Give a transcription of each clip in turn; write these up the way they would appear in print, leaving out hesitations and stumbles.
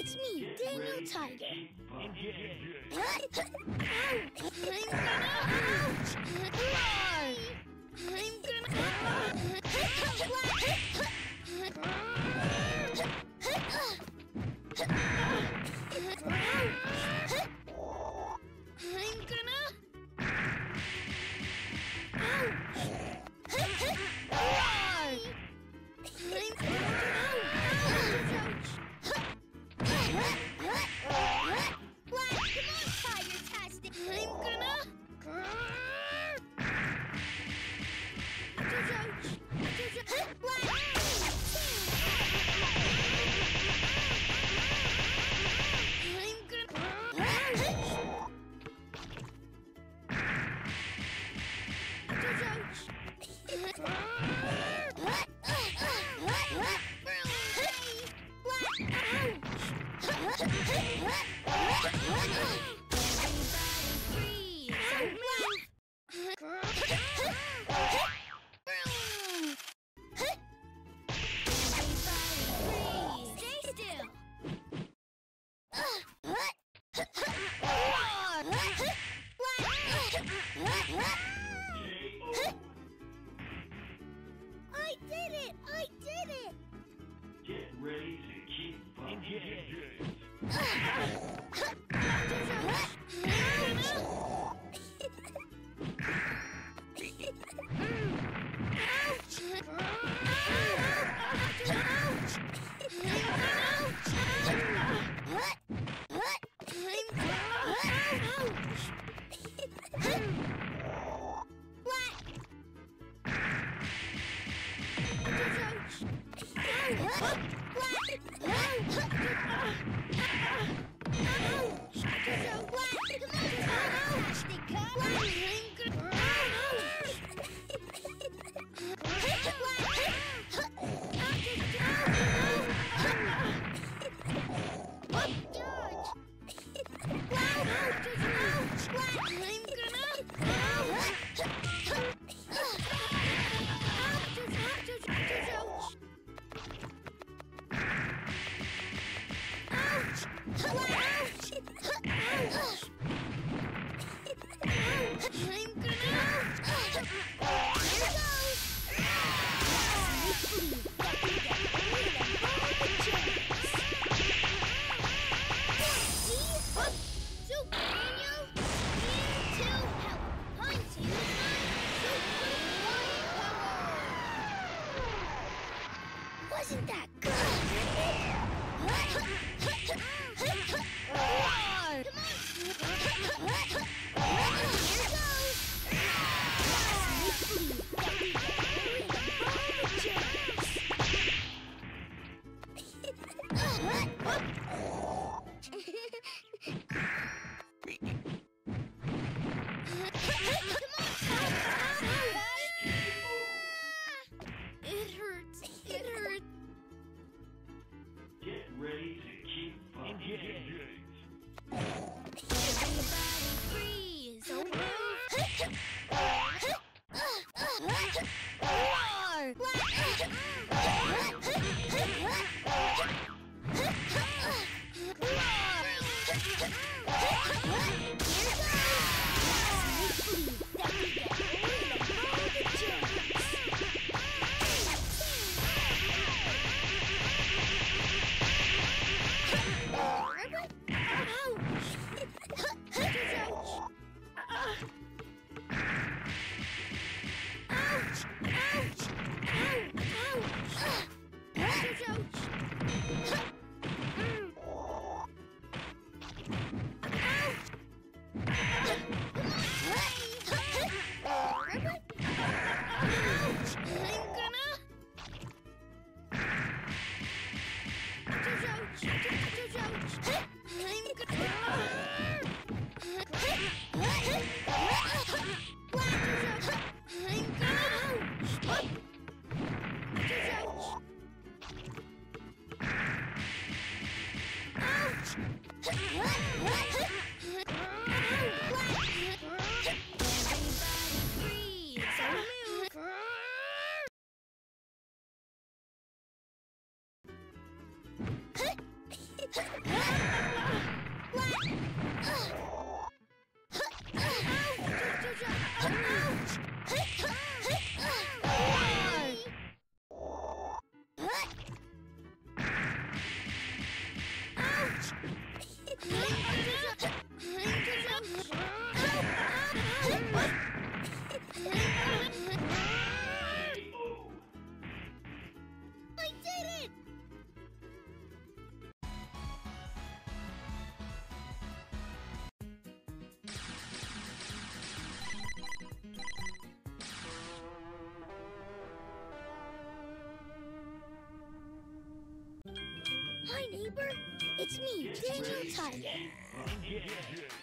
It's me, Daniel Tiger. I did it! Get ready to keep It's me, Daniel Tiger. Ouch!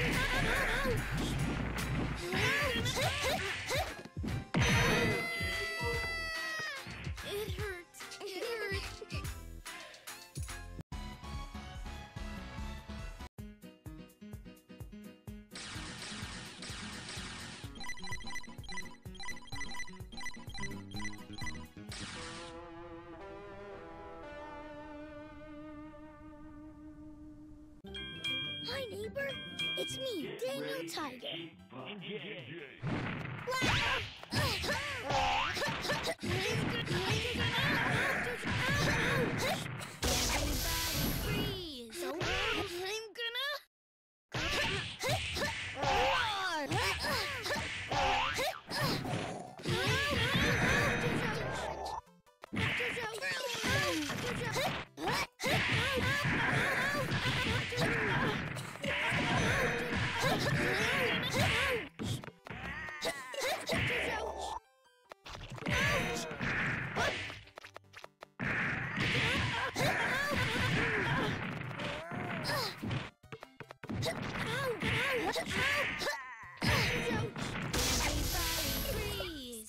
Hi, neighbor. It's me, Daniel Tiger. Everybody freeze!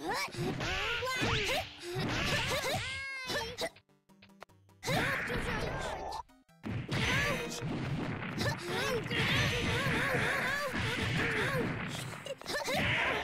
I'm gonna... I'm gonna...